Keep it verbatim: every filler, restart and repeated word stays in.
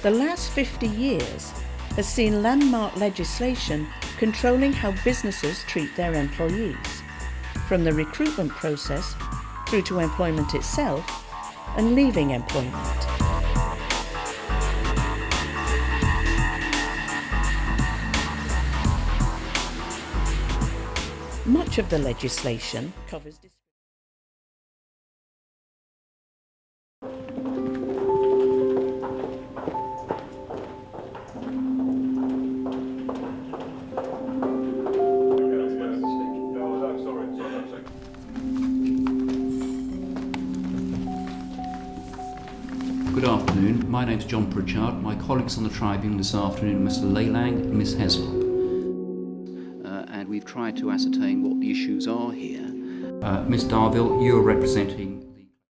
The last fifty years has seen landmark legislation controlling how businesses treat their employees, from the recruitment process through to employment itself and leaving employment. Much of the legislation covers Good afternoon, my name's John Pritchard. My colleagues on the tribune this afternoon are Mister Leylang and Miz Heslop. Uh, and we've tried to ascertain what the issues are here. Uh, Miz Darville, you're representing